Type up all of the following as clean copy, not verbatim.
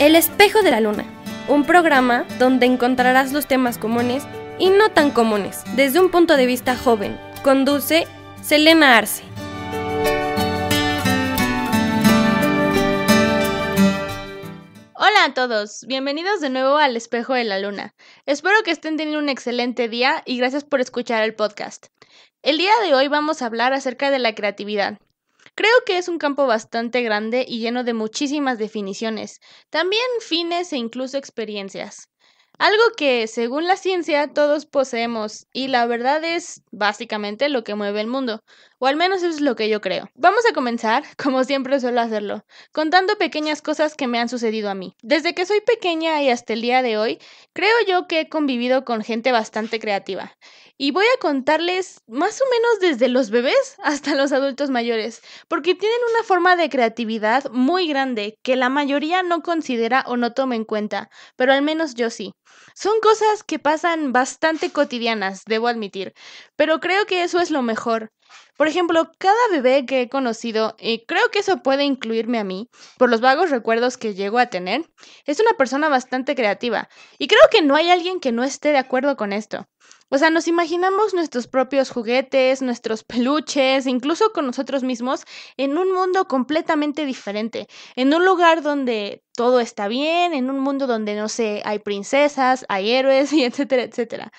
El Espejo de la Luna, un programa donde encontrarás los temas comunes y no tan comunes, desde un punto de vista joven. Conduce Selena Arce. Hola a todos, bienvenidos de nuevo al Espejo de la Luna. Espero que estén teniendo un excelente día y gracias por escuchar el podcast. El día de hoy vamos a hablar acerca de la creatividad. Creo que es un campo bastante grande y lleno de muchísimas definiciones, también fines e incluso experiencias. Algo que, según la ciencia, todos poseemos y la verdad es básicamente lo que mueve el mundo, o al menos eso es lo que yo creo. Vamos a comenzar, como siempre suelo hacerlo, contando pequeñas cosas que me han sucedido a mí. Desde que soy pequeña y hasta el día de hoy, creo yo que he convivido con gente bastante creativa. Y voy a contarles más o menos desde los bebés hasta los adultos mayores, porque tienen una forma de creatividad muy grande que la mayoría no considera o no toma en cuenta, pero al menos yo sí. Son cosas que pasan bastante cotidianas, debo admitir, pero creo que eso es lo mejor. Por ejemplo, cada bebé que he conocido, y creo que eso puede incluirme a mí, por los vagos recuerdos que llego a tener, es una persona bastante creativa, y creo que no hay alguien que no esté de acuerdo con esto. O sea, nos imaginamos nuestros propios juguetes, nuestros peluches, incluso con nosotros mismos, en un mundo completamente diferente, en un lugar donde todo está bien, en un mundo donde, no sé, hay princesas, hay héroes, y etcétera, etcétera.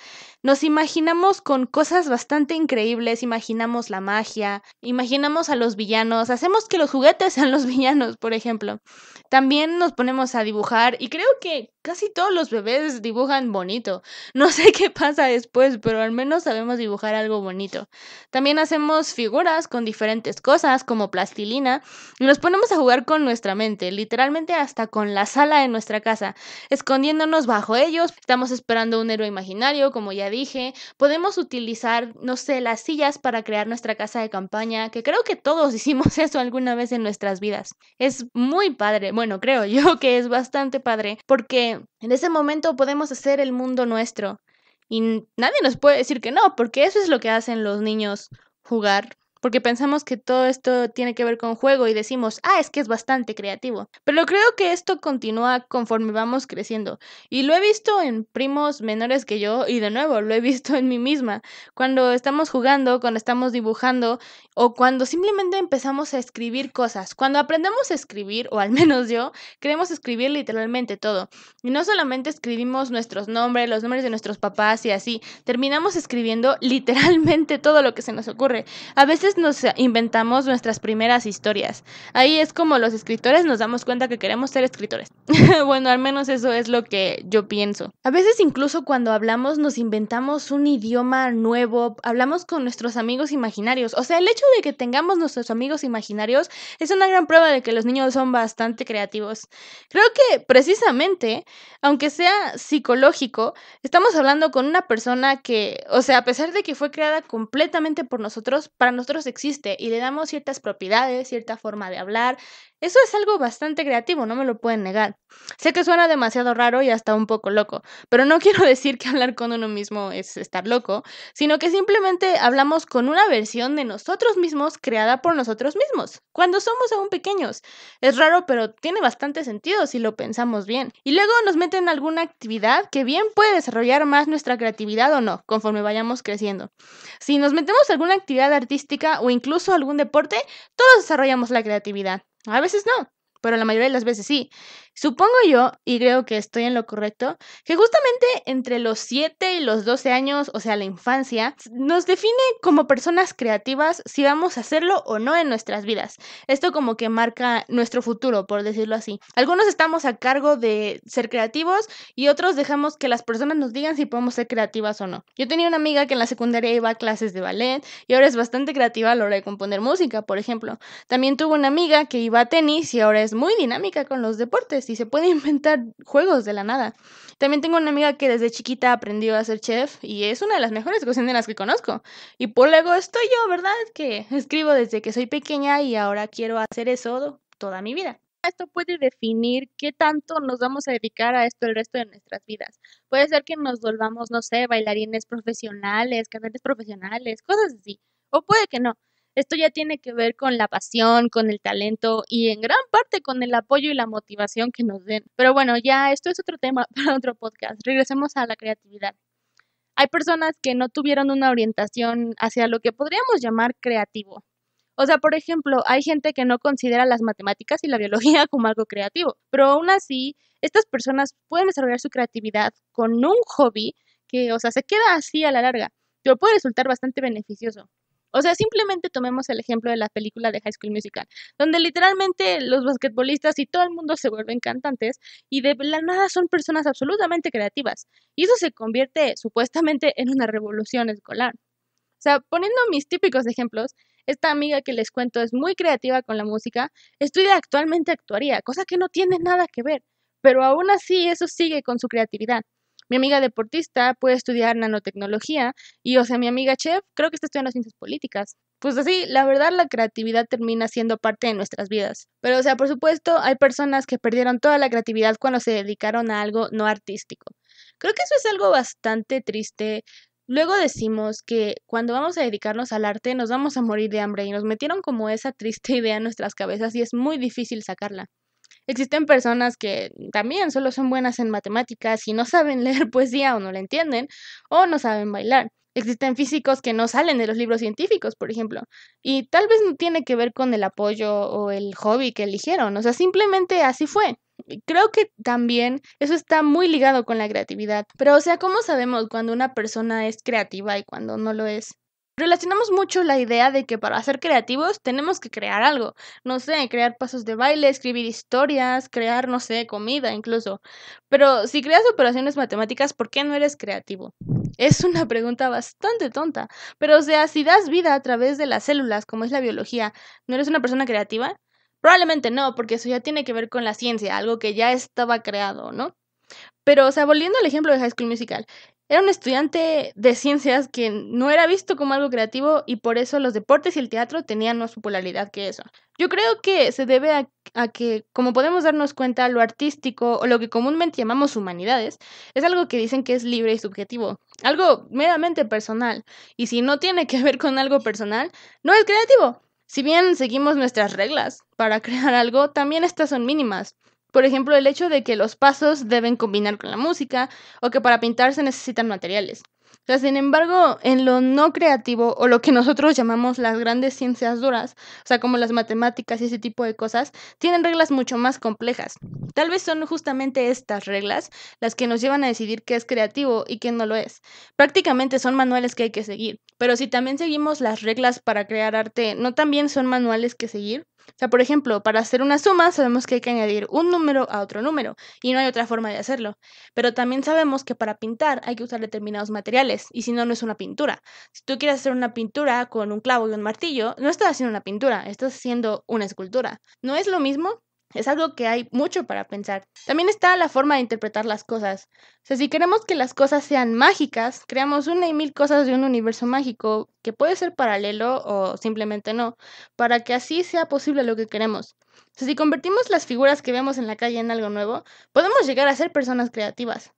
Nos imaginamos con cosas bastante increíbles, imaginamos la magia, imaginamos a los villanos, hacemos que los juguetes sean los villanos, por ejemplo. También nos ponemos a dibujar y creo que casi todos los bebés dibujan bonito. No sé qué pasa después, pero al menos sabemos dibujar algo bonito. También hacemos figuras con diferentes cosas, como plastilina, y nos ponemos a jugar con nuestra mente, literalmente hasta con la sala de nuestra casa, escondiéndonos bajo ellos. Estamos esperando un héroe imaginario, como ya dije. Podemos utilizar, no sé, las sillas para crear nuestra casa de campaña, que creo que todos hicimos eso alguna vez en nuestras vidas. Es muy padre, bueno, creo yo que es bastante padre, porque en ese momento podemos hacer el mundo nuestro y nadie nos puede decir que no, porque eso es lo que hacen los niños, jugar, porque pensamos que todo esto tiene que ver con juego y decimos, es que es bastante creativo. Pero creo que esto continúa conforme vamos creciendo y lo he visto en primos menores que yo y de nuevo lo he visto en mí misma, cuando estamos jugando, cuando estamos dibujando o cuando simplemente empezamos a escribir cosas. Cuando aprendemos a escribir, o al menos yo, queremos escribir literalmente todo. Y no solamente escribimos nuestros nombres, los nombres de nuestros papás y así. Terminamos escribiendo literalmente todo lo que se nos ocurre. A veces nos inventamos nuestras primeras historias. Ahí es como los escritores nos damos cuenta que queremos ser escritores. Bueno, al menos eso es lo que yo pienso. A veces incluso cuando hablamos nos inventamos un idioma nuevo. Hablamos con nuestros amigos imaginarios. O sea, el hecho de que tengamos nuestros amigos imaginarios es una gran prueba de que los niños son bastante creativos. Creo que precisamente, aunque sea psicológico, estamos hablando con una persona que, o sea, a pesar de que fue creada completamente por nosotros, para nosotros existe y le damos ciertas propiedades, cierta forma de hablar. Eso es algo bastante creativo, no me lo pueden negar. Sé que suena demasiado raro y hasta un poco loco, pero no quiero decir que hablar con uno mismo es estar loco, sino que simplemente hablamos con una versión de nosotros mismos creada por nosotros mismos, cuando somos aún pequeños. Es raro, pero tiene bastante sentido si lo pensamos bien. Y luego nos meten en alguna actividad que bien puede desarrollar más nuestra creatividad o no, conforme vayamos creciendo. Si nos metemos a alguna actividad artística o incluso algún deporte, todos desarrollamos la creatividad. A veces no, pero la mayoría de las veces sí. Supongo yo, y creo que estoy en lo correcto, que justamente entre los 7 y los 12 años, o sea, la infancia, nos define como personas creativas si vamos a hacerlo o no en nuestras vidas. Esto como que marca nuestro futuro, por decirlo así. Algunos estamos a cargo de ser creativos y otros dejamos que las personas nos digan si podemos ser creativas o no. Yo tenía una amiga que en la secundaria iba a clases de ballet y ahora es bastante creativa a la hora de componer música, por ejemplo. También tuve una amiga que iba a tenis y ahora es muy dinámica con los deportes y se puede inventar juegos de la nada. También tengo una amiga que desde chiquita aprendió a ser chef y es una de las mejores cocineras que conozco. Y por luego estoy yo, ¿verdad? Que escribo desde que soy pequeña y ahora quiero hacer eso toda mi vida. Esto puede definir qué tanto nos vamos a dedicar a esto el resto de nuestras vidas. Puede ser que nos volvamos, no sé, bailarines profesionales, cantantes profesionales, cosas así. O puede que no. Esto ya tiene que ver con la pasión, con el talento y en gran parte con el apoyo y la motivación que nos den. Pero bueno, ya esto es otro tema para otro podcast. Regresemos a la creatividad. Hay personas que no tuvieron una orientación hacia lo que podríamos llamar creativo. O sea, por ejemplo, hay gente que no considera las matemáticas y la biología como algo creativo, pero aún así, estas personas pueden desarrollar su creatividad con un hobby que, o sea, se queda así a la larga, pero puede resultar bastante beneficioso. O sea, simplemente tomemos el ejemplo de la película de High School Musical, donde literalmente los basquetbolistas y todo el mundo se vuelven cantantes y de la nada son personas absolutamente creativas. Y eso se convierte supuestamente en una revolución escolar. O sea, poniendo mis típicos ejemplos, esta amiga que les cuento es muy creativa con la música, estudia actualmente actuaría, cosa que no tiene nada que ver, pero aún así eso sigue con su creatividad. Mi amiga deportista puede estudiar nanotecnología y, o sea, mi amiga chef creo que está estudiando ciencias políticas. Pues así, la verdad, la creatividad termina siendo parte de nuestras vidas. Pero, o sea, por supuesto, hay personas que perdieron toda la creatividad cuando se dedicaron a algo no artístico. Creo que eso es algo bastante triste. Luego decimos que cuando vamos a dedicarnos al arte nos vamos a morir de hambre y nos metieron como esa triste idea en nuestras cabezas y es muy difícil sacarla. Existen personas que también solo son buenas en matemáticas y no saben leer poesía o no la entienden o no saben bailar. Existen físicos que no salen de los libros científicos, por ejemplo, y tal vez no tiene que ver con el apoyo o el hobby que eligieron, o sea, simplemente así fue. Creo que también eso está muy ligado con la creatividad, pero o sea, ¿cómo sabemos cuando una persona es creativa y cuando no lo es? Relacionamos mucho la idea de que para ser creativos tenemos que crear algo, no sé, crear pasos de baile, escribir historias, crear, no sé, comida incluso. Pero si creas operaciones matemáticas, ¿por qué no eres creativo? Es una pregunta bastante tonta, pero o sea, si das vida a través de las células, como es la biología, ¿no eres una persona creativa? Probablemente no, porque eso ya tiene que ver con la ciencia, algo que ya estaba creado, ¿no? Pero, o sea, volviendo al ejemplo de High School Musical, era un estudiante de ciencias que no era visto como algo creativo y por eso los deportes y el teatro tenían más popularidad que eso. Yo creo que se debe a que, como podemos darnos cuenta, lo artístico o lo que comúnmente llamamos humanidades es algo que dicen que es libre y subjetivo, algo meramente personal. Y si no tiene que ver con algo personal, no es creativo. Si bien seguimos nuestras reglas para crear algo, también estas son mínimas. Por ejemplo, el hecho de que los pasos deben combinar con la música o que para pintar se necesitan materiales. O sea, sin embargo, en lo no creativo o lo que nosotros llamamos las grandes ciencias duras, o sea, como las matemáticas y ese tipo de cosas, tienen reglas mucho más complejas. Tal vez son justamente estas reglas las que nos llevan a decidir qué es creativo y qué no lo es. Prácticamente son manuales que hay que seguir, pero si también seguimos las reglas para crear arte, ¿no también son manuales que seguir? O sea, por ejemplo, para hacer una suma sabemos que hay que añadir un número a otro número y no hay otra forma de hacerlo. Pero también sabemos que para pintar hay que usar determinados materiales y si no, no es una pintura. Si tú quieres hacer una pintura con un clavo y un martillo, no estás haciendo una pintura, estás haciendo una escultura. ¿No es lo mismo? Es algo que hay mucho para pensar. También está la forma de interpretar las cosas. O sea, si queremos que las cosas sean mágicas, creamos 1,000 cosas de un universo mágico que puede ser paralelo o simplemente no, para que así sea posible lo que queremos. O sea, si convertimos las figuras que vemos en la calle en algo nuevo, podemos llegar a ser personas creativas.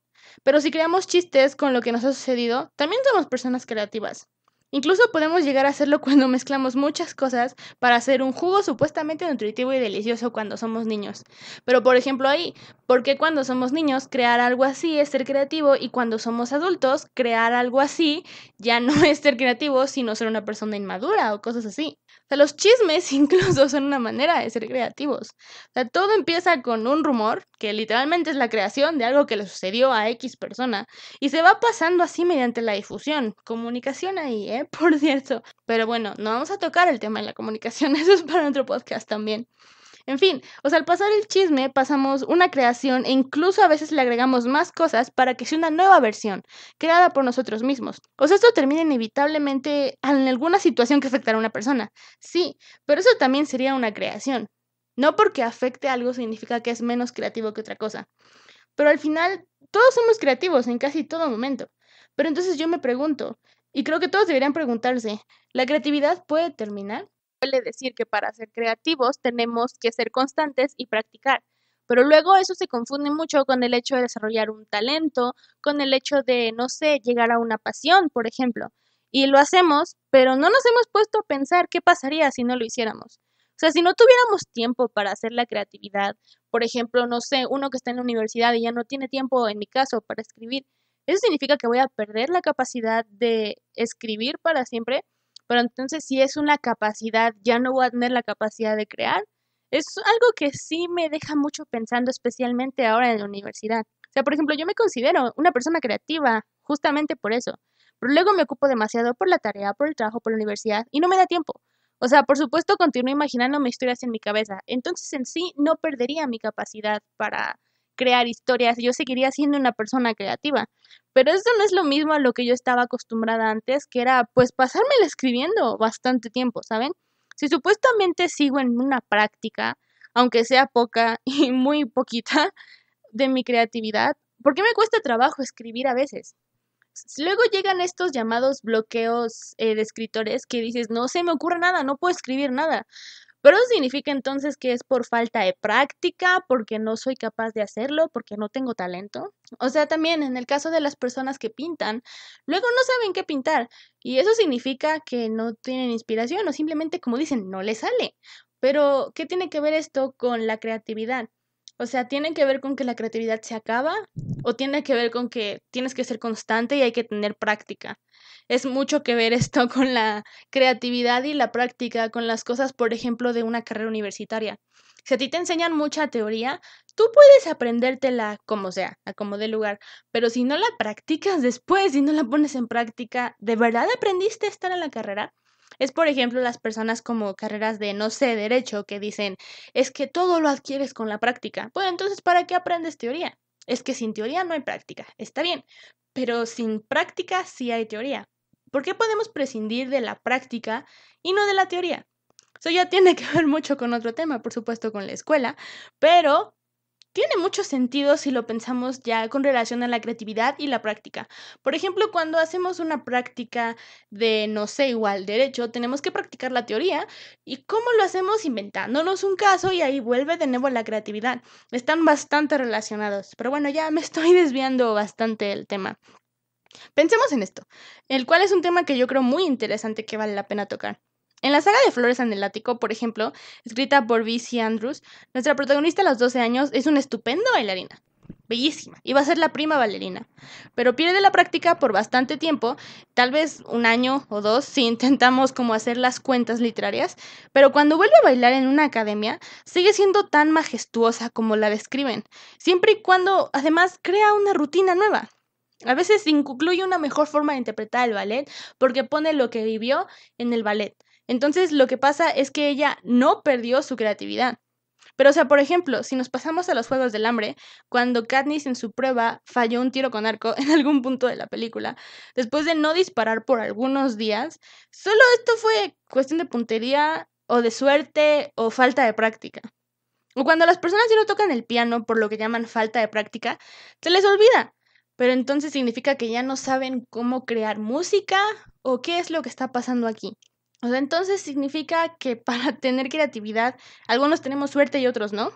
Pero si creamos chistes con lo que nos ha sucedido, también somos personas creativas. Incluso podemos llegar a hacerlo cuando mezclamos muchas cosas para hacer un jugo supuestamente nutritivo y delicioso cuando somos niños. Pero por ejemplo ahí, ¿por qué cuando somos niños crear algo así es ser creativo y cuando somos adultos crear algo así ya no es ser creativo sino ser una persona inmadura o cosas así? O sea, los chismes incluso son una manera de ser creativos. O sea, todo empieza con un rumor, que literalmente es la creación de algo que le sucedió a X persona, y se va pasando así mediante la difusión. Comunicación ahí, por cierto. Pero bueno, no vamos a tocar el tema de la comunicación, eso es para otro podcast también. En fin, o sea, al pasar el chisme pasamos una creación e incluso a veces le agregamos más cosas para que sea una nueva versión, creada por nosotros mismos. O sea, esto termina inevitablemente en alguna situación que afectará a una persona. Sí, pero eso también sería una creación. No porque afecte a algo significa que es menos creativo que otra cosa. Pero al final, todos somos creativos en casi todo momento. Pero entonces yo me pregunto, y creo que todos deberían preguntarse, ¿la creatividad puede terminar? Suele decir que para ser creativos tenemos que ser constantes y practicar, pero luego eso se confunde mucho con el hecho de desarrollar un talento, con el hecho de, no sé, llegar a una pasión, por ejemplo. Y lo hacemos, pero no nos hemos puesto a pensar qué pasaría si no lo hiciéramos. O sea, si no tuviéramos tiempo para hacer la creatividad, por ejemplo, no sé, uno que está en la universidad y ya no tiene tiempo, en mi caso, para escribir, ¿eso significa que voy a perder la capacidad de escribir para siempre? Pero entonces, si es una capacidad, ya no voy a tener la capacidad de crear. Es algo que sí me deja mucho pensando, especialmente ahora en la universidad. O sea, por ejemplo, yo me considero una persona creativa justamente por eso. Pero luego me ocupo demasiado por la tarea, por el trabajo, por la universidad y no me da tiempo. O sea, por supuesto, continúo imaginándome historias en mi cabeza. Entonces, en sí, no perdería mi capacidad para crear historias. Yo seguiría siendo una persona creativa. Pero eso no es lo mismo a lo que yo estaba acostumbrada antes, que era, pues, pasármela escribiendo bastante tiempo, ¿saben? Si supuestamente sigo en una práctica, aunque sea poca y muy poquita, de mi creatividad, ¿por qué me cuesta trabajo escribir a veces? Luego llegan estos llamados bloqueos de escritores que dices, no se me ocurre nada, no puedo escribir nada. Pero eso significa entonces que es por falta de práctica, porque no soy capaz de hacerlo, porque no tengo talento. O sea, también en el caso de las personas que pintan, luego no saben qué pintar y eso significa que no tienen inspiración o simplemente, como dicen, no les sale. Pero, ¿qué tiene que ver esto con la creatividad? O sea, ¿tiene que ver con que la creatividad se acaba o tiene que ver con que tienes que ser constante y hay que tener práctica? Es mucho que ver esto con la creatividad y la práctica, con las cosas, por ejemplo, de una carrera universitaria. Si a ti te enseñan mucha teoría, tú puedes aprendértela como sea, a como dé lugar, pero si no la practicas después, si no la pones en práctica, ¿de verdad aprendiste a estar en la carrera? Es, por ejemplo, las personas como carreras de, no sé, derecho, que dicen, es que todo lo adquieres con la práctica. Bueno, entonces, ¿para qué aprendes teoría? Es que sin teoría no hay práctica. Está bien, pero sin práctica sí hay teoría. ¿Por qué podemos prescindir de la práctica y no de la teoría? Eso ya tiene que ver mucho con otro tema, por supuesto, con la escuela, pero tiene mucho sentido si lo pensamos ya con relación a la creatividad y la práctica. Por ejemplo, cuando hacemos una práctica de, no sé, igual, derecho, tenemos que practicar la teoría. ¿Y cómo lo hacemos? Inventándonos un caso y ahí vuelve de nuevo la creatividad. Están bastante relacionados. Pero bueno, ya me estoy desviando bastante del tema. Pensemos en esto, el cual es un tema que yo creo muy interesante que vale la pena tocar. En la saga de Flores en el Ático, por ejemplo, escrita por B.C. Andrews, nuestra protagonista a los 12 años es una estupenda bailarina, bellísima, y va a ser la prima bailarina, pero pierde la práctica por bastante tiempo, tal vez un año o dos, si intentamos como hacer las cuentas literarias, pero cuando vuelve a bailar en una academia, sigue siendo tan majestuosa como la describen, siempre y cuando además crea una rutina nueva. A veces incluye una mejor forma de interpretar el ballet porque pone lo que vivió en el ballet. Entonces, lo que pasa es que ella no perdió su creatividad. Pero, o sea, por ejemplo, si nos pasamos a los Juegos del Hambre, cuando Katniss en su prueba falló un tiro con arco en algún punto de la película, después de no disparar por algunos días, solo esto fue cuestión de puntería o de suerte o falta de práctica. O cuando las personas ya no tocan el piano por lo que llaman falta de práctica, se les olvida. Pero entonces significa que ya no saben cómo crear música o qué es lo que está pasando aquí. O sea, entonces significa que para tener creatividad, algunos tenemos suerte y otros no.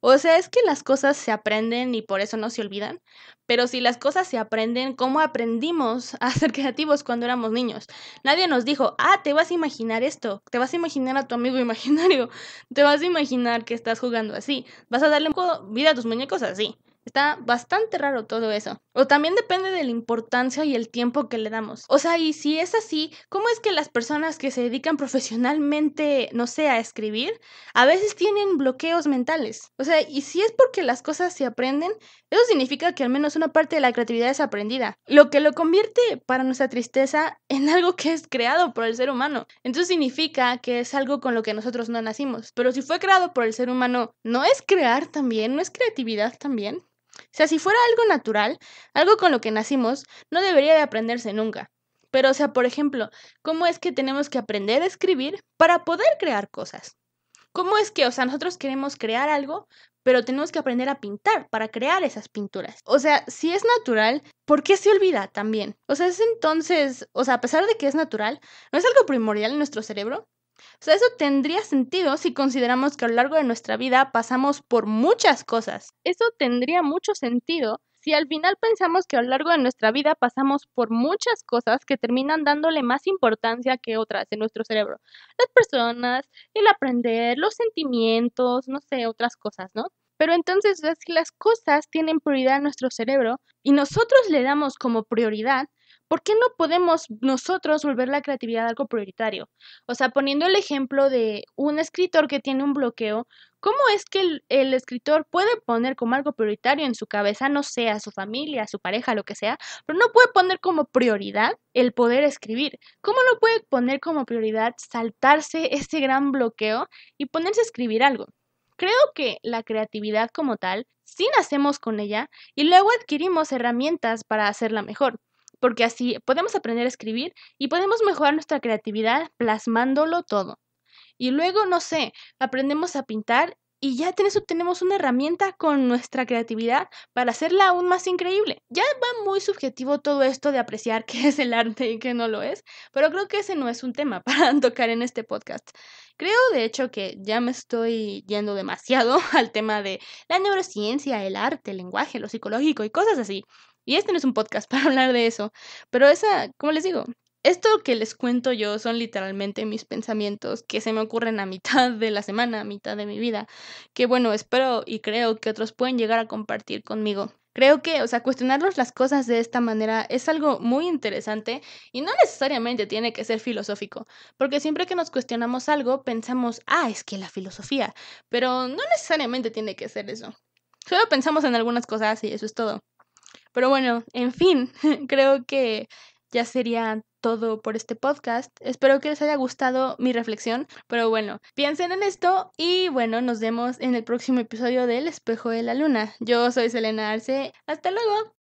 O sea, es que las cosas se aprenden y por eso no se olvidan. Pero si las cosas se aprenden, ¿cómo aprendimos a ser creativos cuando éramos niños? Nadie nos dijo, te vas a imaginar esto, te vas a imaginar a tu amigo imaginario, te vas a imaginar que estás jugando así, vas a darle un poco vida a tus muñecos así. Está bastante raro todo eso. O también depende de la importancia y el tiempo que le damos. O sea, y si es así, ¿cómo es que las personas que se dedican profesionalmente, no sé, a escribir, a veces tienen bloqueos mentales? O sea, y si es porque las cosas se aprenden, eso significa que al menos una parte de la creatividad es aprendida. Lo que lo convierte, para nuestra tristeza, en algo que es creado por el ser humano. Entonces significa que es algo con lo que nosotros no nacimos. Pero si fue creado por el ser humano, ¿no es crear también? ¿No es creatividad también? O sea, si fuera algo natural, algo con lo que nacimos, no debería de aprenderse nunca. Pero, o sea, por ejemplo, ¿cómo es que tenemos que aprender a escribir para poder crear cosas? ¿Cómo es que, o sea, nosotros queremos crear algo, pero tenemos que aprender a pintar para crear esas pinturas? O sea, si es natural, ¿por qué se olvida también? O sea, es entonces, o sea, a pesar de que es natural, ¿no es algo primordial en nuestro cerebro? O sea, eso tendría sentido si consideramos que a lo largo de nuestra vida pasamos por muchas cosas. Eso tendría mucho sentido Si al final pensamos que a lo largo de nuestra vida pasamos por muchas cosas que terminan dándole más importancia que otras en nuestro cerebro, las personas, el aprender, los sentimientos, no sé, otras cosas, ¿no? Pero entonces las cosas tienen prioridad en nuestro cerebro y nosotros le damos como prioridad, ¿por qué no podemos nosotros volver la creatividad algo prioritario? O sea, poniendo el ejemplo de un escritor que tiene un bloqueo, ¿cómo es que el escritor puede poner como algo prioritario en su cabeza, no sé, a su familia, a su pareja, lo que sea, pero no puede poner como prioridad el poder escribir? ¿Cómo no puede poner como prioridad saltarse ese gran bloqueo y ponerse a escribir algo? Creo que la creatividad como tal, sí nacemos con ella y luego adquirimos herramientas para hacerla mejor. Porque así podemos aprender a escribir y podemos mejorar nuestra creatividad plasmándolo todo. Y luego, no sé, aprendemos a pintar y ya tenemos una herramienta con nuestra creatividad para hacerla aún más increíble. Ya va muy subjetivo todo esto de apreciar qué es el arte y qué no lo es, pero creo que ese no es un tema para tocar en este podcast. Creo, de hecho, que ya me estoy yendo demasiado al tema de la neurociencia, el arte, el lenguaje, lo psicológico y cosas así. Y este no es un podcast para hablar de eso, pero como les digo, esto que les cuento yo son literalmente mis pensamientos que se me ocurren a mitad de la semana, a mitad de mi vida, que bueno, espero y creo que otros pueden llegar a compartir conmigo. Creo que, o sea, cuestionarnos las cosas de esta manera es algo muy interesante y no necesariamente tiene que ser filosófico, porque siempre que nos cuestionamos algo pensamos, es que la filosofía, pero no necesariamente tiene que ser eso. Solo pensamos en algunas cosas y eso es todo. Pero bueno, en fin, creo que ya sería todo por este podcast. Espero que les haya gustado mi reflexión, pero bueno, piensen en esto y bueno, nos vemos en el próximo episodio de El Espejo de la Luna. Yo soy Selena Arce, ¡hasta luego!